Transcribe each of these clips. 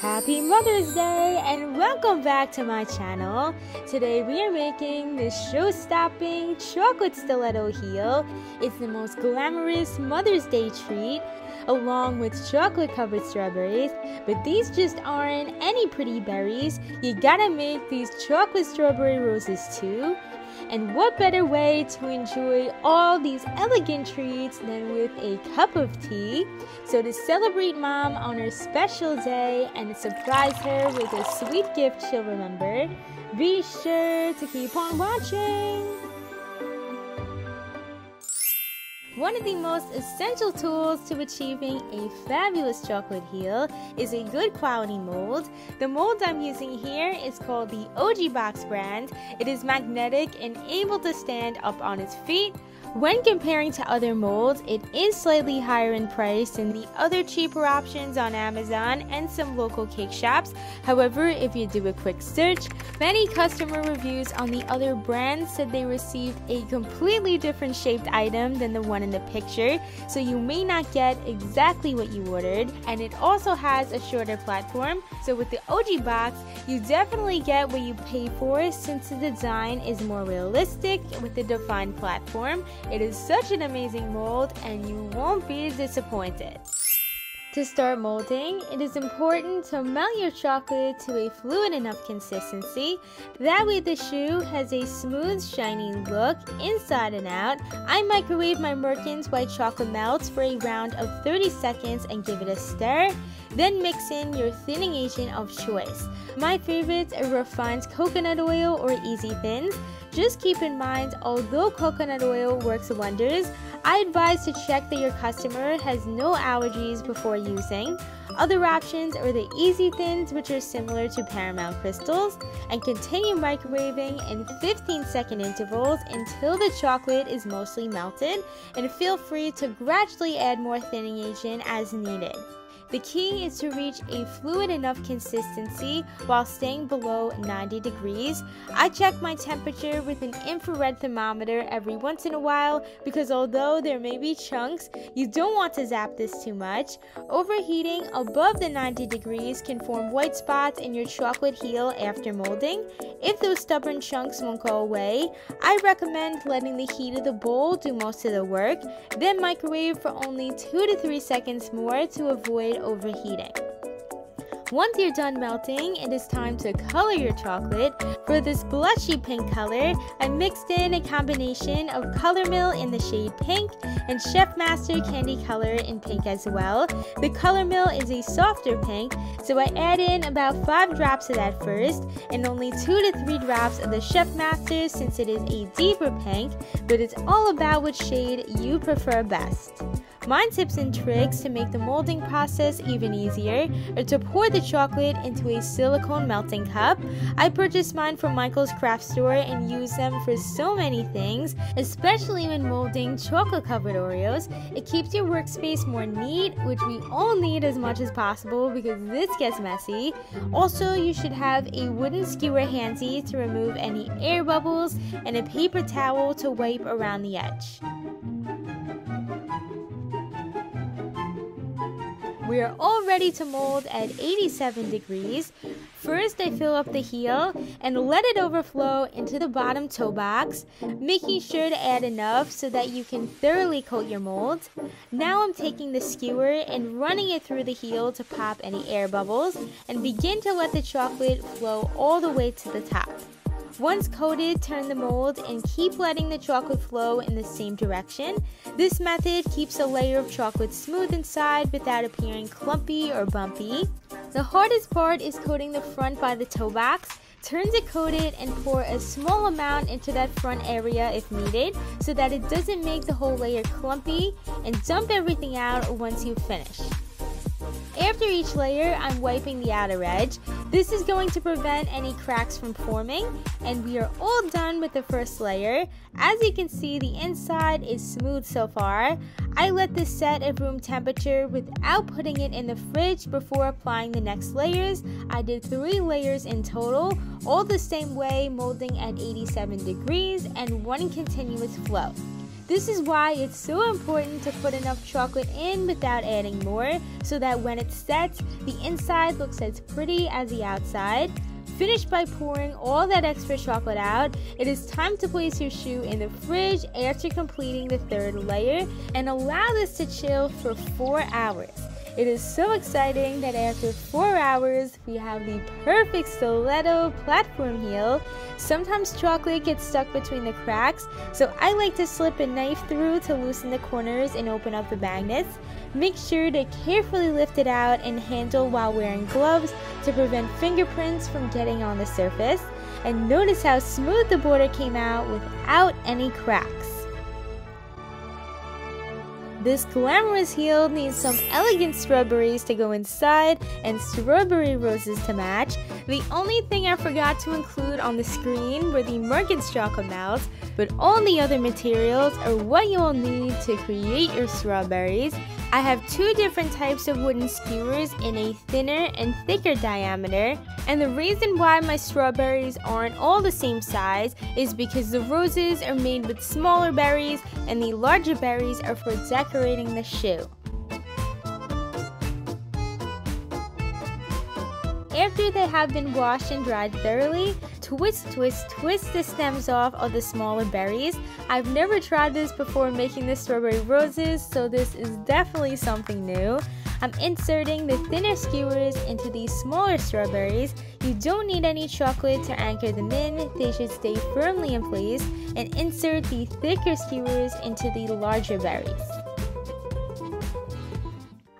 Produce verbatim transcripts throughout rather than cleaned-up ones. Happy Mother's Day and welcome back to my channel. Today we are making this show-stopping chocolate stiletto heel. It's the most glamorous Mother's Day treat along with chocolate covered strawberries, but these just aren't any pretty berries. You gotta make these chocolate strawberry roses too. And what better way to enjoy all these elegant treats than with a cup of tea? So to celebrate Mom on her special day and surprise her with a sweet gift she'll remember, be sure to keep on watching! One of the most essential tools to achieving a fabulous chocolate heel is a good quality mold. The mold I'm using here is called the O G Box brand. It is magnetic and able to stand up on its feet. When comparing to other molds, it is slightly higher in price than the other cheaper options on Amazon and some local cake shops. However, if you do a quick search, many customer reviews on the other brands said they received a completely different shaped item than the one in the picture, so you may not get exactly what you ordered, and it also has a shorter platform. So with the O G Box, you definitely get what you pay for since the design is more realistic with the defined platform. It is such an amazing mold and you won't be disappointed. To start molding, it is important to melt your chocolate to a fluid enough consistency. That way the shoe has a smooth, shiny look inside and out. I microwave my Mercken's white chocolate melts for a round of thirty seconds and give it a stir. Then mix in your thinning agent of choice. My favorites are refined coconut oil or easy thins. Just keep in mind, although coconut oil works wonders, I advise to check that your customer has no allergies before using. Other options are the easy thins, which are similar to Paramount Crystals, and continue microwaving in fifteen second intervals until the chocolate is mostly melted, and feel free to gradually add more thinning agent as needed. The key is to reach a fluid enough consistency while staying below ninety degrees. I check my temperature with an infrared thermometer every once in a while because although there may be chunks, you don't want to zap this too much. Overheating above the ninety degrees can form white spots in your chocolate heel after molding. If those stubborn chunks won't go away, I recommend letting the heat of the bowl do most of the work, then microwave for only two to three seconds more to avoid overheating. Once you're done melting, it is time to color your chocolate. For this blushy pink color, I mixed in a combination of Color Mill in the shade pink and Chef Master Candy Color in pink as well. The Color Mill is a softer pink, so I add in about five drops of that first and only two to three drops of the Chef Master since it is a deeper pink, but it's all about what shade you prefer best. My tips and tricks to make the molding process even easier are to pour the chocolate into a silicone melting cup. I purchased mine from Michael's craft store and use them for so many things, especially when molding chocolate covered Oreos. It keeps your workspace more neat, which we all need as much as possible because this gets messy. Also, you should have a wooden skewer handy to remove any air bubbles and a paper towel to wipe around the edge. We are all ready to mold at eighty-seven degrees. First, I fill up the heel and let it overflow into the bottom toe box, making sure to add enough so that you can thoroughly coat your mold. Now I'm taking the skewer and running it through the heel to pop any air bubbles and begin to let the chocolate flow all the way to the top. Once coated, turn the mold and keep letting the chocolate flow in the same direction. This method keeps a layer of chocolate smooth inside without appearing clumpy or bumpy. The hardest part is coating the front by the toe box. Turn to coat it and pour a small amount into that front area if needed so that it doesn't make the whole layer clumpy, and dump everything out once you finish. After each layer, I'm wiping the outer edge. This is going to prevent any cracks from forming, and we are all done with the first layer. As you can see, the inside is smooth so far. I let this set at room temperature without putting it in the fridge before applying the next layers. I did three layers in total, all the same way, molding at eighty-seven degrees and one continuous flow. This is why it's so important to put enough chocolate in without adding more, so that when it sets, the inside looks as pretty as the outside. Finish by pouring all that extra chocolate out. It is time to place your shoe in the fridge after completing the third layer and allow this to chill for four hours. It is so exciting that after four hours, we have the perfect stiletto platform heel. Sometimes chocolate gets stuck between the cracks, so I like to slip a knife through to loosen the corners and open up the magnets. Make sure to carefully lift it out and handle while wearing gloves to prevent fingerprints from getting on the surface. And notice how smooth the border came out without any cracks. This glamorous heel needs some elegant strawberries to go inside and strawberry roses to match. The only thing I forgot to include on the screen were the Mercken's chocolate melts, but all the other materials are what you'll need to create your strawberries. I have two different types of wooden skewers in a thinner and thicker diameter, and the reason why my strawberries aren't all the same size is because the roses are made with smaller berries and the larger berries are for decorating the shoe. After they have been washed and dried thoroughly, twist, twist, twist the stems off of the smaller berries. I've never tried this before making the strawberry roses, so this is definitely something new. I'm inserting the thinner skewers into these smaller strawberries. You don't need any chocolate to anchor them in, they should stay firmly in place, and insert the thicker skewers into the larger berries.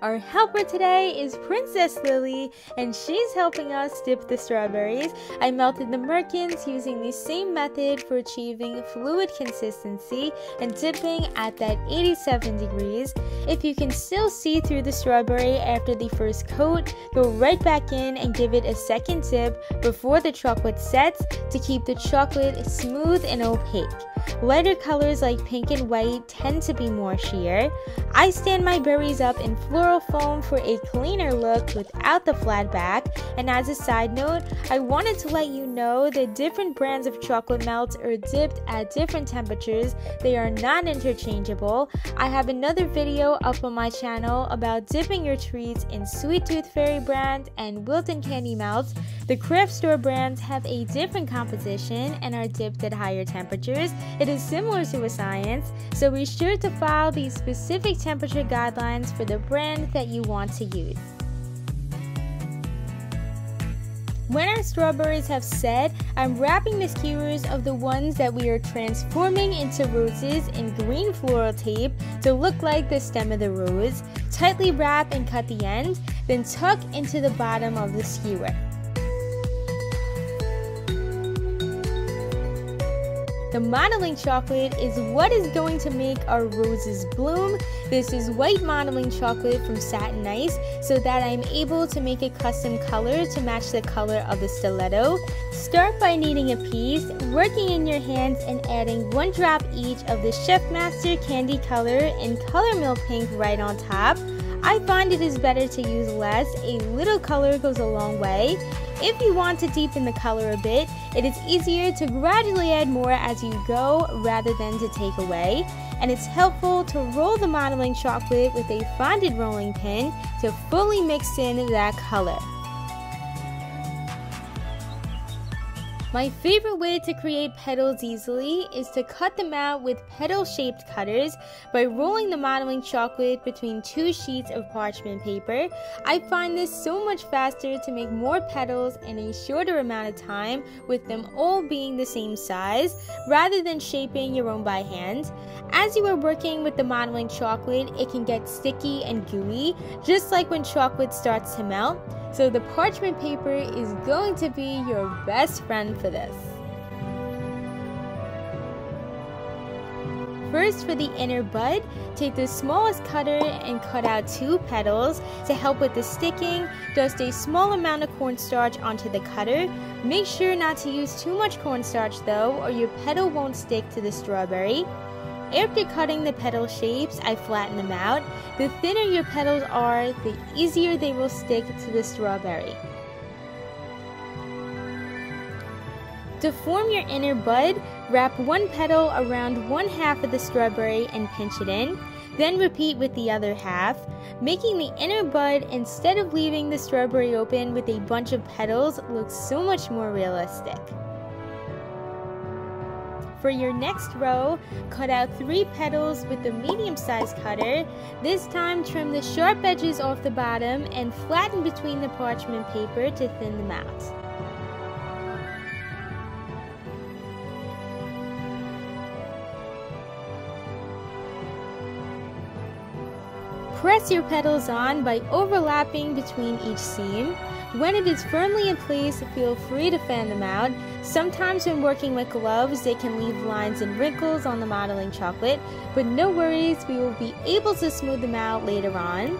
Our helper today is Princess Lily, and she's helping us dip the strawberries. I melted the Mercken's using the same method for achieving fluid consistency and dipping at that eighty-seven degrees. If you can still see through the strawberry after the first coat, go right back in and give it a second dip before the chocolate sets to keep the chocolate smooth and opaque. Lighter colors like pink and white tend to be more sheer. I stand my berries up in floral foam for a cleaner look without the flat back. And as a side note, I wanted to let you know that different brands of chocolate melts are dipped at different temperatures. They are not interchangeable. I have another video up on my channel about dipping your treats in Sweet Tooth Fairy brand and Wilton Candy Melts. The craft store brands have a different composition and are dipped at higher temperatures. It is similar to a science, so be sure to follow the specific temperature guidelines for the brand that you want to use. When our strawberries have set, I'm wrapping the skewers of the ones that we are transforming into roses in green floral tape to look like the stem of the rose. Tightly wrap and cut the end, then tuck into the bottom of the skewer. The modeling chocolate is what is going to make our roses bloom. This is white modeling chocolate from Satin Ice, so that I'm able to make a custom color to match the color of the stiletto. Start by kneading a piece, working in your hands and adding one drop each of the Chef Master candy color and Color Mill pink right on top. I find it is better to use less, a little color goes a long way. If you want to deepen the color a bit, it is easier to gradually add more as you go rather than to take away. And it's helpful to roll the modeling chocolate with a fondant rolling pin to fully mix in that color. My favorite way to create petals easily is to cut them out with petal-shaped cutters by rolling the modeling chocolate between two sheets of parchment paper. I find this so much faster to make more petals in a shorter amount of time with them all being the same size rather than shaping your own by hand. As you are working with the modeling chocolate, it can get sticky and gooey, just like when chocolate starts to melt. So the parchment paper is going to be your best friend for this. First, for the inner bud, take the smallest cutter and cut out two petals. To help with the sticking, dust a small amount of cornstarch onto the cutter. Make sure not to use too much cornstarch though, or your petal won't stick to the strawberry. After cutting the petal shapes, I flatten them out. The thinner your petals are, the easier they will stick to the strawberry. To form your inner bud, wrap one petal around one half of the strawberry and pinch it in, then repeat with the other half, making the inner bud instead of leaving the strawberry open with a bunch of petals look so much more realistic. For your next row, cut out three petals with a medium-sized cutter. This time, trim the sharp edges off the bottom and flatten between the parchment paper to thin them out. Press your petals on by overlapping between each seam. When it is firmly in place, feel free to fan them out. Sometimes when working with gloves, they can leave lines and wrinkles on the modeling chocolate, but no worries, we will be able to smooth them out later on.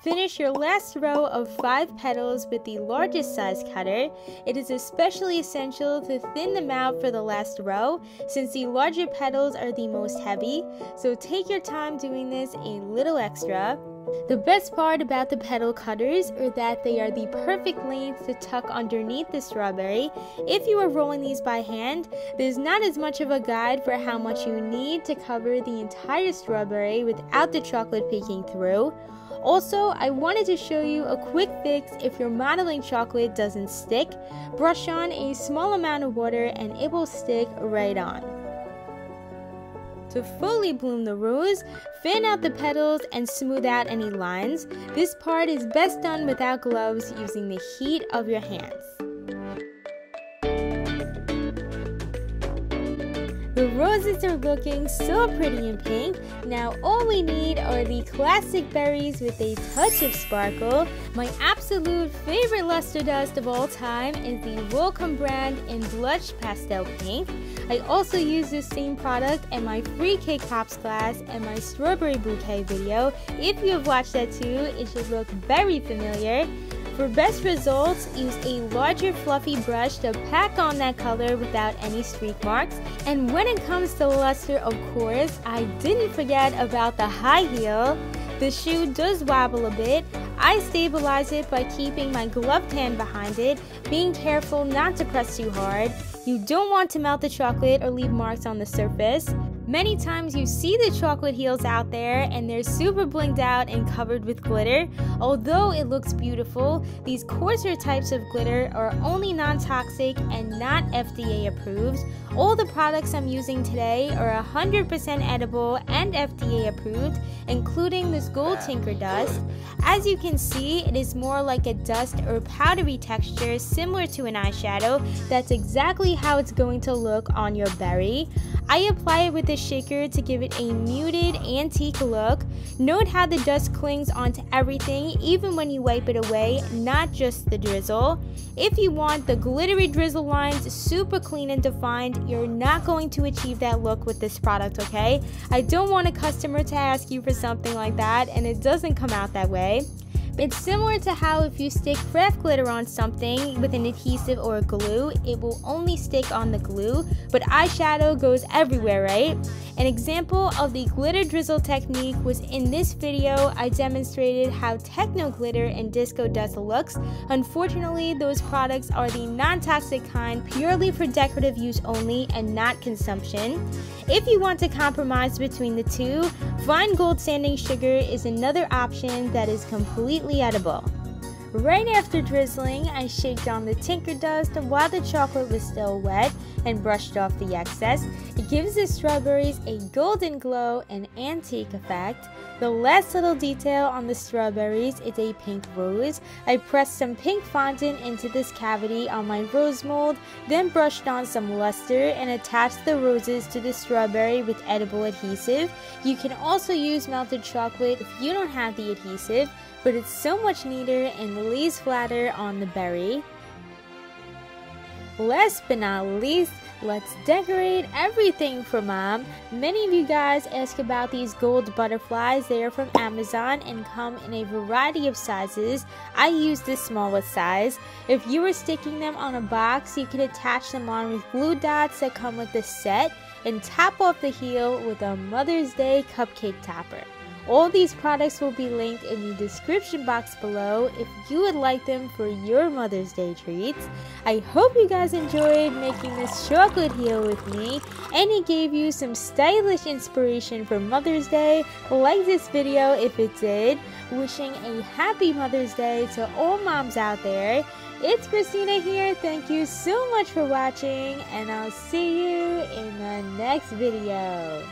Finish your last row of five petals with the largest size cutter. It is especially essential to thin them out for the last row since the larger petals are the most heavy, so take your time doing this a little extra. The best part about the petal cutters are that they are the perfect length to tuck underneath the strawberry. If you are rolling these by hand, there's not as much of a guide for how much you need to cover the entire strawberry without the chocolate peeking through. Also, I wanted to show you a quick fix if your modeling chocolate doesn't stick. Brush on a small amount of water and it will stick right on. To fully bloom the rose, fan out the petals and smooth out any lines. This part is best done without gloves using the heat of your hands. The roses are looking so pretty in pink. Now all we need are the classic berries with a touch of sparkle. My absolute favorite luster dust of all time is the Rolkem brand in blush pastel pink. I also use this same product in my free cake pops class and my strawberry bouquet video. If you have watched that too, it should look very familiar. For best results, use a larger fluffy brush to pack on that color without any streak marks. And when it comes to luster, of course, I didn't forget about the high heel. The shoe does wobble a bit. I stabilize it by keeping my gloved hand behind it, being careful not to press too hard. You don't want to melt the chocolate or leave marks on the surface. Many times you see the chocolate heels out there and they're super blinged out and covered with glitter. Although it looks beautiful, these coarser types of glitter are only non-toxic and not F D A approved. All the products I'm using today are one hundred percent edible and F D A approved, including this gold Tinker Dust. As you can see, it is more like a dust or powdery texture similar to an eyeshadow. That's exactly how it's going to look on your berry. I apply it with a shaker to give it a muted antique look. Note how the dust clings onto everything even when you wipe it away, not just the drizzle. If you want the glittery drizzle lines super clean and defined, you're not going to achieve that look with this product, okay? I don't want a customer to ask you for something like that and it doesn't come out that way. It's similar to how if you stick craft glitter on something with an adhesive or a glue, it will only stick on the glue, but eyeshadow goes everywhere, right? An example of the glitter drizzle technique was in this video. I demonstrated how techno glitter and disco dust looks. Unfortunately, those products are the non-toxic kind, purely for decorative use only and not consumption. If you want to compromise between the two, fine gold sanding sugar is another option that is completely edible. Right after drizzling, I shaked on the Tinker Dust while the chocolate was still wet and brushed off the excess. It gives the strawberries a golden glow and antique effect. The last little detail on the strawberries is a pink rose. I pressed some pink fondant into this cavity on my rose mold, then brushed on some luster and attached the roses to the strawberry with edible adhesive. You can also use melted chocolate if you don't have the adhesive, but it's so much neater and lays flatter on the berry. Last but not least, let's decorate everything for mom. Many of you guys ask about these gold butterflies. They are from Amazon and come in a variety of sizes. I use the smallest size. If you were sticking them on a box, you could attach them on with glue dots that come with the set and top off the heel with a Mother's Day cupcake topper. All these products will be linked in the description box below if you would like them for your Mother's Day treats. I hope you guys enjoyed making this chocolate heel with me and it gave you some stylish inspiration for Mother's Day. Like this video if it did. Wishing a happy Mother's Day to all moms out there. It's Christina here. Thank you so much for watching and I'll see you in the next video.